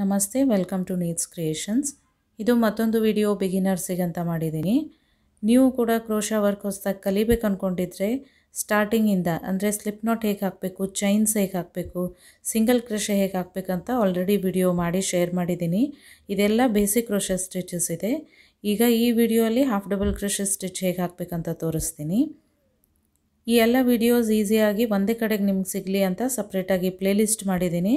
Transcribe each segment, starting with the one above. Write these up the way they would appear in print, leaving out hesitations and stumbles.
ನಮಸ್ತೆ, welcome to nits creations. ಇದು ಮತ್ತೊಂದು ವಿಡಿಯೋ ಬಿಗಿನರ್ಸಿಗೆ ಅಂತ ಮಾಡಿದ್ದೀನಿ. ನೀವು ಕೂಡ ಕ್ರೋಷಾ ವರ್ಕ್ ಹೊಸದಾಗಿ ಕಲಿಬೇಕು ಅಂದ್ಕೊಂಡಿದ್ರೆ ಸ್ಟಾರ್ಟಿಂಗಿಂದ ಅಂದರೆ ಸ್ಲಿಪ್ ನಾಟ್ ಹೇಗೆ ಹಾಕಬೇಕು, ಚೈನ್ಸ್ ಹೇಗೆ ಹಾಕಬೇಕು, ಸಿಂಗಲ್ ಕ್ರೋಷೆ ಹೇಗೆ ಹಾಕಬೇಕಂತ ಆಲ್ರೆಡಿ ವಿಡಿಯೋ ಮಾಡಿ ಶೇರ್ ಮಾಡಿದ್ದೀನಿ. ಇದೆಲ್ಲ ಬೇಸಿಕ್ ಕ್ರೋಷಾ ಸ್ಟಿಚಸ್ ಇದೆ. ಈಗ ಈ ವಿಡಿಯೋಲಿ ಹಾಫ್ ಡಬಲ್ ಕ್ರೋಷಾ ಸ್ಟಿಚ್ ಹೇಗೆ ಹಾಕಬೇಕಂತ ತೋರಿಸ್ತೀನಿ. ಈ ಎಲ್ಲ ವಿಡಿಯೋಸ್ ಈಸಿಯಾಗಿ ಒಂದೇ ಕಡೆಗೆ ನಿಮ್ಗೆ ಸಿಗಲಿ ಅಂತ ಸಪ್ರೇಟಾಗಿ ಪ್ಲೇಲಿಸ್ಟ್ ಮಾಡಿದ್ದೀನಿ.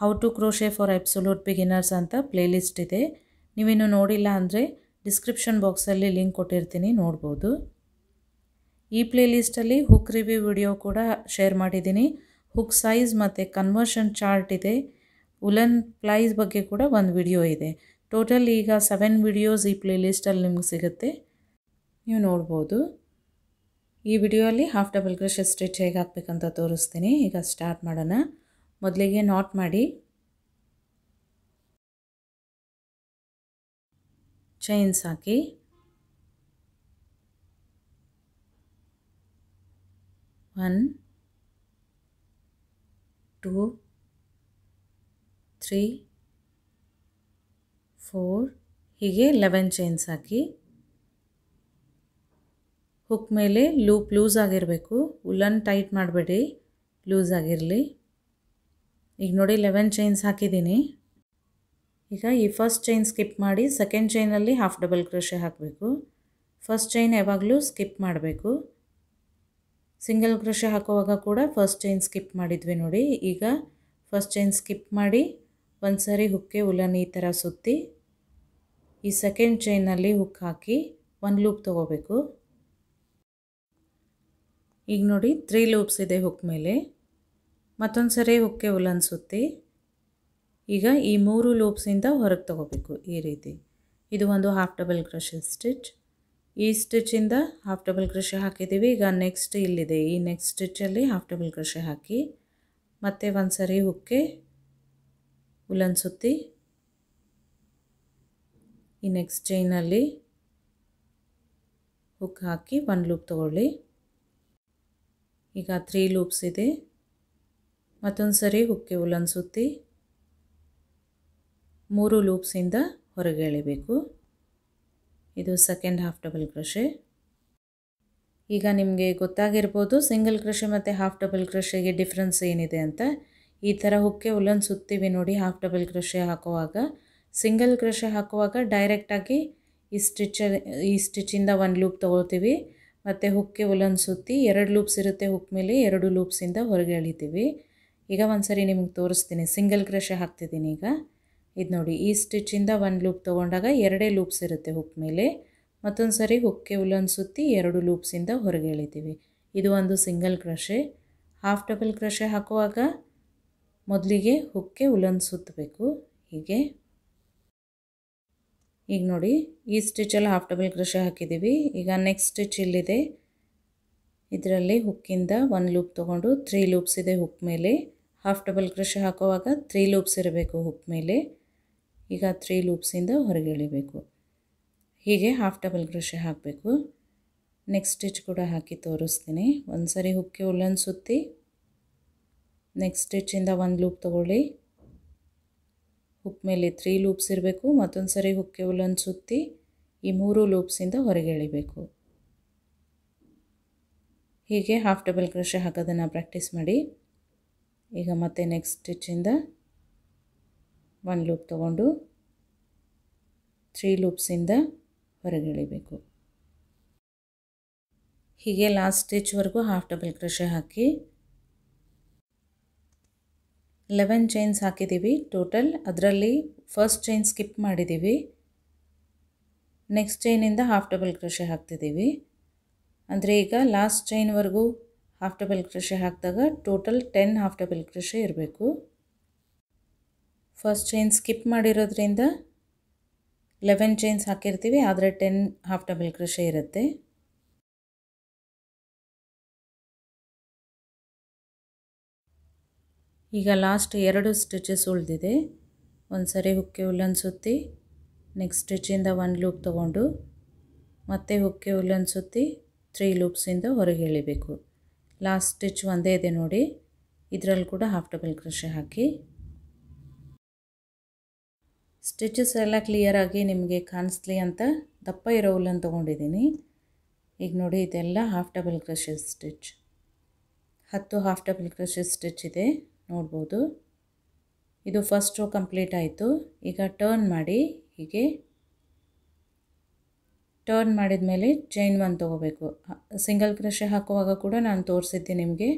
How to crochet for absolute beginners ಅಂತ ಪ್ಲೇಲಿಸ್ಟ್ ಇದೆ. ನೀವೇನು ನೋಡಿಲ್ಲ ಅಂದರೆ ಡಿಸ್ಕ್ರಿಪ್ಷನ್ ಬಾಕ್ಸಲ್ಲಿ ಲಿಂಕ್ ಕೊಟ್ಟಿರ್ತೀನಿ, ನೋಡ್ಬೋದು. ಈ ಪ್ಲೇಲಿಸ್ಟಲ್ಲಿ ಹುಕ್ ರಿವ್ಯೂ ವಿಡಿಯೋ ಕೂಡ ಶೇರ್ ಮಾಡಿದ್ದೀನಿ. ಹುಕ್ ಸೈಜ್ ಮತ್ತು ಕನ್ವರ್ಷನ್ ಚಾರ್ಟ್ ಇದೆ. ಉಲನ್ ಪ್ಲೈಸ್ ಬಗ್ಗೆ ಕೂಡ ಒಂದು ವಿಡಿಯೋ ಇದೆ. ಟೋಟಲ್ ಈಗ 7 ವಿಡಿಯೋಸ್ ಈ ಪ್ಲೇಲಿಸ್ಟಲ್ಲಿ ನಿಮ್ಗೆ ಸಿಗುತ್ತೆ, ನೀವು ನೋಡ್ಬೋದು. ಈ ವಿಡಿಯೋಲ್ಲಿ ಹಾಫ್ ಡಬಲ್ ಕ್ರೋಶೆ ಸ್ಟಿಚ್ ಹೇಗೆ ಹಾಕಬೇಕಂತ ತೋರಿಸ್ತೀನಿ. ಈಗ ಸ್ಟಾರ್ಟ್ ಮಾಡೋಣ. ಮೊದಲಿಗೆ ನಾಟ್ ಮಾಡಿ, ಚೈನ್ಸ್ ಹಾಕಿ, ಒನ್ ಟೂ ತ್ರೀ ಫೋರ್, ಹೀಗೆ 11 ಚೈನ್ಸ್ ಹಾಕಿ. ಹುಕ್ ಮೇಲೆ ಲೂಪ್ ಲೂಸ್ ಆಗಿರಬೇಕು, ಉಲ್ಲನ್ ಟೈಟ್ ಮಾಡಬೇಡಿ, ಲೂಸ್ ಆಗಿರಲಿ. ಈಗ ನೋಡಿ 11 ಚೈನ್ಸ್ ಹಾಕಿದ್ದೀನಿ. ಈಗ ಈ ಫಸ್ಟ್ ಚೈನ್ ಸ್ಕಿಪ್ ಮಾಡಿ ಸೆಕೆಂಡ್ ಚೈನಲ್ಲಿ ಹಾಫ್ ಡಬಲ್ ಕ್ರೋಷೆ ಹಾಕಬೇಕು. ಫಸ್ಟ್ ಚೈನ್ ಯಾವಾಗಲೂ ಸ್ಕಿಪ್ ಮಾಡಬೇಕು. ಸಿಂಗಲ್ ಕ್ರೋಷೆ ಹಾಕುವಾಗ ಕೂಡ ಫಸ್ಟ್ ಚೈನ್ ಸ್ಕಿಪ್ ಮಾಡಿದ್ವಿ ನೋಡಿ. ಈಗ ಫಸ್ಟ್ ಚೈನ್ ಸ್ಕಿಪ್ ಮಾಡಿ ಒಂದು ಸಾರಿ ಹುಕ್ಕೆ ಉಲನ್ ಈ ಥರ ಸುತ್ತಿ ಈ ಸೆಕೆಂಡ್ ಚೈನಲ್ಲಿ ಹುಕ್ ಹಾಕಿ ಒಂದು ಲೂಪ್ ತೊಗೋಬೇಕು. ಈಗ ನೋಡಿ 3 ಲೂಪ್ಸ್ ಇದೆ ಹುಕ್ ಮೇಲೆ. ಮತ್ತೊಂದು ಸರಿ ಹುಕ್ಕೆ ಉಲನ್ ಸುತ್ತಿ ಈಗ ಈ 3 ಲೂಪ್ಸಿಂದ ಹೊರಗೆ ತೊಗೋಬೇಕು ಈ ರೀತಿ. ಇದು ಒಂದು ಹಾಫ್ ಡಬಲ್ ಕ್ರೋಷೆ ಸ್ಟಿಚ್. ಈ ಸ್ಟಿಚ್ಚಿಂದ ಹಾಫ್ ಡಬಲ್ ಕ್ರೋಷೆ ಹಾಕಿದ್ದೀವಿ. ಈಗ ನೆಕ್ಸ್ಟ್ ಇಲ್ಲಿದೆ, ಈ ನೆಕ್ಸ್ಟ್ ಸ್ಟಿಚ್ಚಲ್ಲಿ ಹಾಫ್ ಡಬಲ್ ಕ್ರೋಷೆ ಹಾಕಿ ಮತ್ತೆ ಒಂದು ಸರಿ ಹುಕ್ಕೆ ಉಲನ್ ಸುತ್ತಿ ಈ ನೆಕ್ಸ್ಟ್ ಚೈನಲ್ಲಿ ಹುಕ್ ಹಾಕಿ ಒಂದು ಲೂಪ್ ತೊಗೊಳ್ಳಿ. ಈಗ 3 ಲೂಪ್ಸ್ ಇದೆ. ಮತ್ತೊಂದು ಸರಿ ಹುಕ್ಕೆ ಉಲನ್ ಸುತ್ತಿ 3 ಲೂಪ್ಸಿಂದ ಹೊರಗೆ ಎಳಿಬೇಕು. ಇದು ಸೆಕೆಂಡ್ ಹಾಫ್ ಡಬಲ್ ಕ್ರೋಷೆ. ಈಗ ನಿಮಗೆ ಗೊತ್ತಾಗಿರ್ಬೋದು ಸಿಂಗಲ್ ಕ್ರೋಷೆ ಮತ್ತು ಹಾಫ್ ಡಬಲ್ ಕ್ರೋಷೆಗೆ ಡಿಫ್ರೆನ್ಸ್ ಏನಿದೆ ಅಂತ. ಈ ಥರ ಹುಕ್ಕೆ ಉಲನ್ ಸುತ್ತೀವಿ ನೋಡಿ ಹಾಫ್ ಡಬಲ್ ಕ್ರೋಷೆ ಹಾಕುವಾಗ. ಸಿಂಗಲ್ ಕ್ರೋಷೆ ಹಾಕುವಾಗ ಡೈರೆಕ್ಟಾಗಿ ಈ ಸ್ಟಿಚ್ಚಿಂದ ಒಂದು ಲೂಪ್ ತೊಗೊಳ್ತೀವಿ ಮತ್ತು ಹುಕ್ಕೆ ಉಲನ್ ಸುತ್ತಿ 2 ಲೂಪ್ಸ್ ಇರುತ್ತೆ ಹುಕ್ ಮೇಲೆ, 2 ಲೂಪ್ಸಿಂದ ಹೊರಗೆ ಎಳಿತೀವಿ. ಈಗ ಒಂದು ಸರಿ ನಿಮಗೆ ತೋರಿಸ್ತೀನಿ, ಸಿಂಗಲ್ ಕ್ರೋಷೆ ಹಾಕ್ತಿದ್ದೀನಿ. ಈಗ ಇದು ನೋಡಿ, ಈ ಸ್ಟಿಚ್ಚಿಂದ ಒಂದು ಲೂಪ್ ತೊಗೊಂಡಾಗ 2 ಲೂಪ್ಸ್ ಇರುತ್ತೆ ಹುಕ್ ಮೇಲೆ. ಮತ್ತೊಂದು ಸರಿ ಹುಕ್ಕೆ ಉಲನ್ ಸುತ್ತಿ 2 ಲೂಪ್ಸಿಂದ ಹೊರಗೆ ಎಳಿತೀವಿ. ಇದು ಒಂದು single crochet. Half double crochet ಹಾಕುವಾಗ ಮೊದಲಿಗೆ ಹುಕ್ಕೆ ಉಲನ್ ಸುತ್ತಬೇಕು ಹೀಗೆ. ಈಗ ನೋಡಿ ಈ ಸ್ಟಿಚ್ಚಲ್ಲಿ ಹಾಫ್ ಡಬಲ್ ಕ್ರೋಷೆ ಹಾಕಿದ್ದೀವಿ. ಈಗ ನೆಕ್ಸ್ಟ್ ಸ್ಟಿಚ್ ಇಲ್ಲಿದೆ, ಇದರಲ್ಲಿ ಹುಕ್ಕಿಂದ ಒಂದು ಲೂಪ್ ತೊಗೊಂಡು 3 ಲೂಪ್ಸ್ ಇದೆ ಹುಕ್ ಮೇಲೆ. ಹಾಫ್ ಡಬಲ್ ಕ್ರೋಷೆ ಹಾಕುವಾಗ 3 ಲೂಪ್ಸ್ ಇರಬೇಕು ಹುಕ್ ಮೇಲೆ. ಈಗ 3 ಲೂಪ್ಸಿಂದ ಹೊರಗೆ ಎಳಿಬೇಕು. ಹೀಗೆ ಹಾಫ್ ಡಬಲ್ ಕ್ರೋಷೆ ಹಾಕಬೇಕು. ನೆಕ್ಸ್ಟ್ ಸ್ಟಿಚ್ ಕೂಡ ಹಾಕಿ ತೋರಿಸ್ತೀನಿ. ಒಂದು ಸರಿ ಹುಕ್ಕೆ ಉಲ್ಲನ್ ಸುತ್ತಿ ನೆಕ್ಸ್ಟ್ ಸ್ಟಿಚ್ಚಿಂದ ಒಂದು ಲೂಪ್ ತೊಗೊಳ್ಳಿ. ಹುಕ್ ಮೇಲೆ 3 ಲೂಪ್ಸ್ ಇರಬೇಕು. ಮತ್ತೊಂದು ಸರಿ ಹುಕ್ಕೆ ಉಲನ್ ಸುತ್ತಿ ಈ 3 ಲೂಪ್ಸಿಂದ ಹೊರಗೆ ಎಳಿಬೇಕು. ಹೀಗೆ ಹಾಫ್ ಡಬಲ್ ಕ್ರೋಷೆ ಹಾಕೋದನ್ನು ಪ್ರಾಕ್ಟೀಸ್ ಮಾಡಿ. ಈಗ ಮತ್ತೆ ನೆಕ್ಸ್ಟ್ ಸ್ಟಿಚ್ಚಿಂದ 1 ಲೂಪ್ ತೊಗೊಂಡು 3 ಲೂಪ್ಸಿಂದ ಹೊರಗೆ ಎಳಿಬೇಕು. ಹೀಗೆ ಲಾಸ್ಟ್ ಸ್ಟಿಚ್ವರೆಗೂ ಹಾಫ್ ಡಬಲ್ ಕ್ರೋಷೆ ಹಾಕಿ. 11 ಚೈನ್ಸ್ ಹಾಕಿದ್ದೀವಿ ಟೋಟಲ್. ಅದರಲ್ಲಿ ಫಸ್ಟ್ ಚೈನ್ ಸ್ಕಿಪ್ ಮಾಡಿದ್ದೀವಿ. ನೆಕ್ಸ್ಟ್ ಚೈನಿಂದ ಹಾಫ್ ಡಬಲ್ ಕ್ರೋಷೆ ಹಾಕ್ತಿದ್ದೀವಿ. ಅಂದರೆ ಈಗ ಲಾಸ್ಟ್ ಚೈನ್ವರೆಗೂ ಹಾಫ್ ಡಬಲ್ ಕ್ರೋಷೆ ಹಾಕಿದಾಗ ಟೋಟಲ್ 10 ಹಾಫ್ ಡಬಲ್ ಕ್ರೋಷೆ ಇರಬೇಕು. ಫಸ್ಟ್ ಚೈನ್ ಸ್ಕಿಪ್ ಮಾಡಿರೋದ್ರಿಂದ 11 ಚೈನ್ಸ್ ಹಾಕಿರ್ತೀವಿ, ಆದರೆ 10 ಹಾಫ್ ಡಬಲ್ ಕ್ರೋಷೆ ಇರುತ್ತೆ. ಈಗ ಲಾಸ್ಟ್ 2 ಸ್ಟಿಚಸ್ ಉಳಿದಿದೆ. ಒಂದು ಸರಿ ಹುಕ್ಕೆ ಉಲ್ಲನ್ ಸುತ್ತಿ ನೆಕ್ಸ್ಟ್ ಸ್ಟಿಚ್ಚಿಂದ 1 ಲೂಪ್ ತೊಗೊಂಡು ಮತ್ತೆ ಹುಕ್ಕೆ ಉಲ್ಲನ್ ಸುತ್ತಿ 3 ಲೂಪ್ಸಿಂದ ಹೊರಗೆ ಎಳಿಬೇಕು. ಲಾಸ್ಟ್ ಸ್ಟಿಚ್ ಒಂದೇ ಇದೆ ನೋಡಿ. ಇದರಲ್ಲಿ ಕೂಡ ಹಾಫ್ ಡಬಲ್ ಕ್ರೋಷೆ ಹಾಕಿ. ಸ್ಟಿಚಸ್ ಎಲ್ಲ ಕ್ಲಿಯರ್ ಆಗಿ ನಿಮಗೆ ಕಾಣಿಸ್ಲಿ ಅಂತ ದಪ್ಪ ಇರೋ ಉಲ್ಲನ್ ತಗೊಂಡಿದ್ದೀನಿ. ಈಗ ನೋಡಿ ಇದೆಲ್ಲ half double crochet stitch, 10 half double crochet stitch ಇದೆ ನೋಡಬಹುದು. ಇದು ಫಸ್ಟ್ ರೋ ಕಂಪ್ಲೀಟ್ ಆಯಿತು. ಈಗ ಟರ್ನ್ ಮಾಡಿ, ಹೀಗೆ ಟರ್ನ್ ಮಾಡಿದ ಮೇಲೆ ಚೈನ್ 1 ತಗೋಬೇಕು. ಸಿಂಗಲ್ ಕ್ರೋಶಿಯಾ ಹಾಕುವಾಗ ಕೂಡ ನಾನು ತೋರಿಸಿದ್ದೆ ನಿಮಗೆ,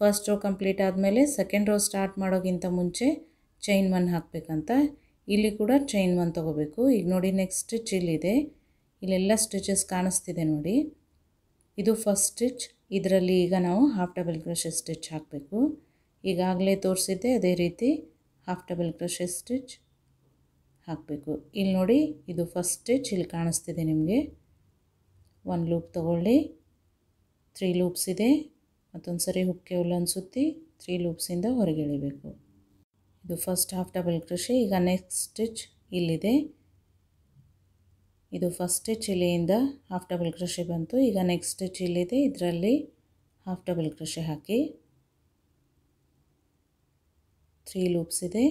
ಫಸ್ಟ್ ರೋ ಕಂಪ್ಲೀಟ್ ಆದಮೇಲೆ ಸೆಕೆಂಡ್ ರೋ ಸ್ಟಾರ್ಟ್ ಮಾಡೋಕ್ಕಿಂತ ಮುಂಚೆ ಚೈನ್ 1 ಹಾಕಬೇಕಂತ. ಇಲ್ಲಿ ಕೂಡ ಚೈನ್ 1 ತಗೋಬೇಕು. ಈಗ ನೋಡಿ ನೆಕ್ಸ್ಟ್ ಸ್ಟಿಚ್ ಇಲ್ಲಿದೆ, ಇಲ್ಲೆಲ್ಲ ಸ್ಟಿಚಸ್ ಕಾಣಿಸ್ತಿದೆ ನೋಡಿ. ಇದು ಫಸ್ಟ್ ಸ್ಟಿಚ್, ಇದರಲ್ಲಿ ಈಗ ನಾವು ಹಾಫ್ ಡಬಲ್ ಕ್ರೋಶಿಯಾ ಸ್ಟಿಚ್ ಹಾಕಬೇಕು. ಈಗಾಗಲೇ ತೋರಿಸಿದ್ದೆ ಅದೇ ರೀತಿ ಹಾಫ್ ಡಬಲ್ ಕ್ರೋಶಿಯಾ ಸ್ಟಿಚ್ ಹಾಕಬೇಕು. ಇಲ್ಲಿ ನೋಡಿ ಇದು ಫಸ್ಟ್ ಸ್ಟಿಚ್, ಇಲ್ಲಿ ಕಾಣಿಸ್ತಿದೆ ನಿಮಗೆ. 1 ಲೂಪ್ ತಗೊಳ್ಳಿ, 3 ಲೂಪ್ಸ್ ಇದೆ. ಮತ್ತೊಂದು ಸರಿ ಹುಕ್ಕೆ ಉಲ್ಲನ್ ಸುತ್ತಿ 3 ಲೂಪ್ಸಿಂದ ಹೊರಗೆ ಎಳಿಬೇಕು. ಇದು ಫಸ್ಟ್ ಹಾಫ್ ಡಬಲ್ ಕ್ರೋಶಿಯಾ. ಈಗ ನೆಕ್ಸ್ಟ್ ಸ್ಟಿಚ್ ಇಲ್ಲಿದೆ, ಇದು ಫಸ್ಟ್ ಸ್ಟಿಚ್, ಇಲ್ಲಿಂದ ಹಾಫ್ ಡಬಲ್ ಕ್ರೋಶಿಯಾ ಬಂತು. ಈಗ ನೆಕ್ಸ್ಟ್ ಸ್ಟಿಚ್ ಇಲ್ಲಿದೆ, ಇದರಲ್ಲಿ ಹಾಫ್ ಡಬಲ್ ಕ್ರೋಶಿಯಾ ಹಾಕಿ 3 ಲೂಪ್ಸ್ ಇದೆ.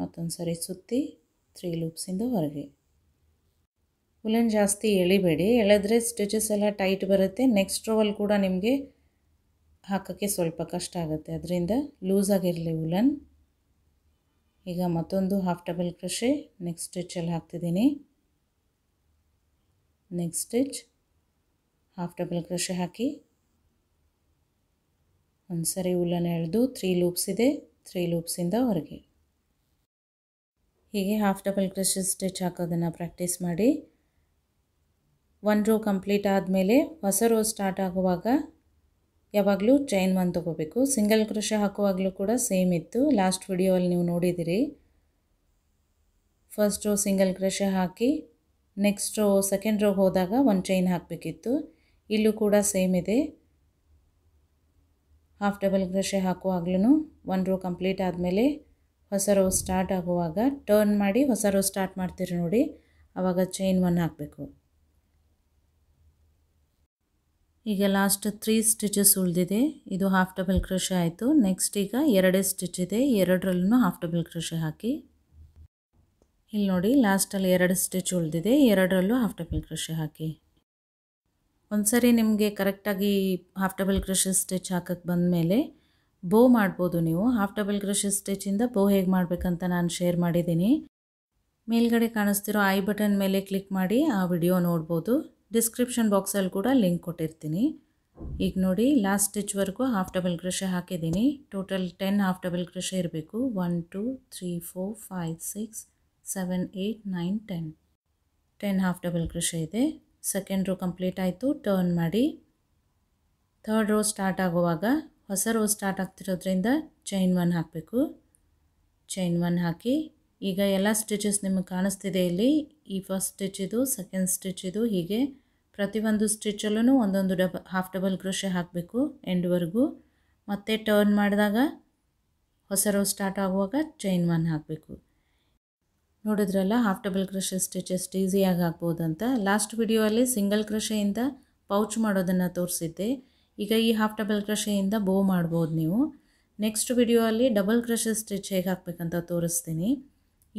ಮತ್ತೊಂದು ಸರಿ ಸುತ್ತಿ 3 ಲೂಪ್ಸಿಂದ ಹೊರಗೆ. ಉಲ್ಲನ್ ಜಾಸ್ತಿ ಎಳಿಬೇಡಿ, ಎಳೆದ್ರೆ ಸ್ಟಿಚಸ್ ಎಲ್ಲ ಟೈಟ್ ಬರುತ್ತೆ. ನೆಕ್ಸ್ಟ್ ರೋವಲ್ಲಿ ಕೂಡ ನಿಮಗೆ ಹಾಕೋಕ್ಕೆ ಸ್ವಲ್ಪ ಕಷ್ಟ ಆಗುತ್ತೆ, ಅದರಿಂದ ಲೂಸಾಗಿರಲಿ ಉಲ್ಲನ್. ಈಗ ಮತ್ತೊಂದು ಹಾಫ್ ಡಬಲ್ ಕ್ರೋಶಿಯಾ ನೆಕ್ಸ್ಟ್ ಸ್ಟಿಚ್ಚಲ್ಲಿ ಹಾಕ್ತಿದ್ದೀನಿ. Next stitch half double crochet ಹಾಕಿ ಒಂದು ಸರಿ ಉಲ್ಲನ್ ಎಳೆದು 3 ಲೂಪ್ಸ್ ಇದೆ, 3 ಲೂಪ್ಸಿಂದ ಹೊರಗೆ. ಹೀಗೆ ಹಾಫ್ ಡಬಲ್ ಕ್ರೋಶಿಯಾ ಸ್ಟಿಚ್ ಹಾಕೋದನ್ನು ಪ್ರಾಕ್ಟೀಸ್ ಮಾಡಿ. 1 ರೋ ಕಂಪ್ಲೀಟ್ ಆದಮೇಲೆ ಹೊಸ ರೋ ಸ್ಟಾರ್ಟ್ ಆಗುವಾಗ ಯಾವಾಗಲೂ ಚೈನ್ 1 ತಗೋಬೇಕು. ಸಿಂಗಲ್ ಕ್ರೋಶಿಯಾ ಹಾಕುವಾಗಲೂ ಕೂಡ ಸೇಮ್ ಇತ್ತು, ಲಾಸ್ಟ್ ವಿಡಿಯೋವಲ್ಲಿ ನೀವು ನೋಡಿದಿರಿ. ಫಸ್ಟ್ ರೋ ಸಿಂಗಲ್ ಕ್ರೋಶಿಯಾ ಹಾಕಿ ನೆಕ್ಸ್ಟ್ ರೋ ಸೆಕೆಂಡ್ ರೋಗೆ ಹೋದಾಗ 1 ಚೈನ್ ಹಾಕಬೇಕಿತ್ತು. ಇಲ್ಲೂ ಕೂಡ ಸೇಮ್ ಇದೆ. ಹಾಫ್ ಡಬಲ್ ಕ್ರೋಶಿಯಾ ಹಾಕುವಾಗಲೂ 1 ರೋ ಕಂಪ್ಲೀಟ್ ಆದಮೇಲೆ ಹೊಸ ರೋ ಸ್ಟಾರ್ಟ್ ಆಗುವಾಗ ಟರ್ನ್ ಮಾಡಿ ಹೊಸ ರೋ ಸ್ಟಾರ್ಟ್ ಮಾಡ್ತೀರಿ ನೋಡಿ, ಆವಾಗ ಚೈನ್ 1 ಹಾಕಬೇಕು. ಈಗ ಲಾಸ್ಟ್ 3 ಸ್ಟಿಚಸ್ ಉಳಿದಿದೆ, ಇದು ಹಾಫ್ ಡಬಲ್ ಕ್ರೋಶಿಯಾ ಆಯಿತು. ನೆಕ್ಸ್ಟ್ ಈಗ 2 ಸ್ಟಿಚ್ ಇದೆ, 2ರಲ್ಲೂ ಹಾಫ್ ಡಬಲ್ ಕ್ರೋಶಿಯಾ ಹಾಕಿ. ಇಲ್ಲಿ ನೋಡಿ ಲಾಸ್ಟಲ್ಲಿ 2 ಸ್ಟಿಚ್ ಉಳಿದಿದೆ, 2ರಲ್ಲೂ ಹಾಫ್ ಡಬಲ್ ಕ್ರೋಶಿಯಾ ಹಾಕಿ. ಒಂದ್ಸರಿ ನಿಮಗೆ ಕರೆಕ್ಟಾಗಿ ಹಾಫ್ ಡಬಲ್ ಕ್ರೋಶಿಯಾ ಸ್ಟಿಚ್ ಹಾಕಕ್ಕೆ ಬಂದಮೇಲೆ ಬೋ ಮಾಡ್ಬೋದು ನೀವು. ಹಾಫ್ ಡಬಲ್ ಕ್ರೋಶಿಯಾ ಸ್ಟಿಚ್ಚಿಂದ ಬೋ ಹೇಗೆ ಮಾಡಬೇಕಂತ ನಾನು ಶೇರ್ ಮಾಡಿದ್ದೀನಿ. ಮೇಲ್ಗಡೆ ಕಾಣಿಸ್ತಿರೋ ಐ ಬಟನ್ ಮೇಲೆ ಕ್ಲಿಕ್ ಮಾಡಿ ಆ ವಿಡಿಯೋ ನೋಡ್ಬೋದು. ಡಿಸ್ಕ್ರಿಪ್ಷನ್ ಬಾಕ್ಸಲ್ಲಿ ಕೂಡ ಲಿಂಕ್ ಕೊಟ್ಟಿರ್ತೀನಿ. ಈಗ ನೋಡಿ ಲಾಸ್ಟ್ ಸ್ಟಿಚ್ವರೆಗೂ ಹಾಫ್ ಡಬಲ್ ಕ್ರೋಶಿಯಾ ಹಾಕಿದ್ದೀನಿ. ಟೋಟಲ್ 10 ಹಾಫ್ ಡಬಲ್ ಕ್ರೋಶಿಯಾ ಇರಬೇಕು. 1 2 3 4 5 6 7 8 9 10 ಹಾಫ್ ಡಬಲ್ ಕ್ರೋಶಿಯಾ ಇದೆ. ಸೆಕೆಂಡ್ ರೋ ಕಂಪ್ಲೀಟ್ ಆಯಿತು, ಟರ್ನ್ ಮಾಡಿ. ಥರ್ಡ್ ರೋ ಸ್ಟಾರ್ಟ್ ಆಗುವಾಗ ಹೊಸ ರೋ ಸ್ಟಾರ್ಟ್ ಆಗ್ತಿರೋದ್ರಿಂದ ಚೈನ್ 1 ಹಾಕಬೇಕು. ಚೈನ್ 1 ಹಾಕಿ ಈಗ ಎಲ್ಲ ಸ್ಟಿಚಸ್ ನಿಮಗೆ ಕಾಣಿಸ್ತಿದೆ ಇಲ್ಲಿ. ಈ ಫಸ್ಟ್ ಸ್ಟಿಚ್ ಇದು, ಸೆಕೆಂಡ್ ಸ್ಟಿಚ್ ಇದು, ಹೀಗೆ ಪ್ರತಿಯೊಂದು ಸ್ಟಿಚಲ್ಲೂ ಒಂದೊಂದು ಹಾಫ್ ಡಬಲ್ ಕ್ರೋಶಿಯಾ ಹಾಕಬೇಕು ಎಂಡ್ವರೆಗೂ. ಮತ್ತೆ ಟರ್ನ್ ಮಾಡಿದಾಗ ಹೊಸ ರೋ ಸ್ಟಾರ್ಟ್ ಆಗುವಾಗ ಚೈನ್ 1 ಹಾಕಬೇಕು. ನೋಡಿದ್ರಲ್ಲ ಹಾಫ್ ಡಬಲ್ ಕ್ರೋಶಿಯಾ ಸ್ಟಿಚಸ್ ಈಸಿಯಾಗಿ ಹಾಕ್ಬೋದು ಅಂತ. ಲಾಸ್ಟ್ ವಿಡಿಯೋಲ್ಲಿ ಸಿಂಗಲ್ ಕ್ರೋಶಿಯಿಂದ ಪೌಚ್ ಮಾಡೋದನ್ನು ತೋರಿಸಿದ್ದೆ. ಈಗ ಈ ಹಾಫ್ ಡಬಲ್ ಕ್ರೋಶಿಯಿಂದ ಬೋ ಮಾಡ್ಬೋದು ನೀವು. ನೆಕ್ಸ್ಟ್ ವಿಡಿಯೋಲ್ಲಿ ಡಬಲ್ ಕ್ರೋಶಿಯಾ ಸ್ಟಿಚ್ ಹೇಗೆ ಹಾಕಬೇಕಂತ ತೋರಿಸ್ತೀನಿ.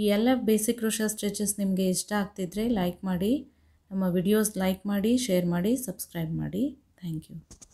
ಈ ಎಲ್ಲ ಬೇಸಿಕ್ ಕ್ರೋಶಿಯಾ ಸ್ಟಿಚಸ್ ನಿಮಗೆ ಇಷ್ಟ ಆಗ್ತಿದ್ರೆ ಲೈಕ್ ಮಾಡಿ, ನಮ್ಮ ವಿಡಿಯೋಸ್ ಲೈಕ್ ಮಾಡಿ, ಶೇರ್ ಮಾಡಿ, ಸಬ್ಸ್ಕ್ರೈಬ್ ಮಾಡಿ. Thank you.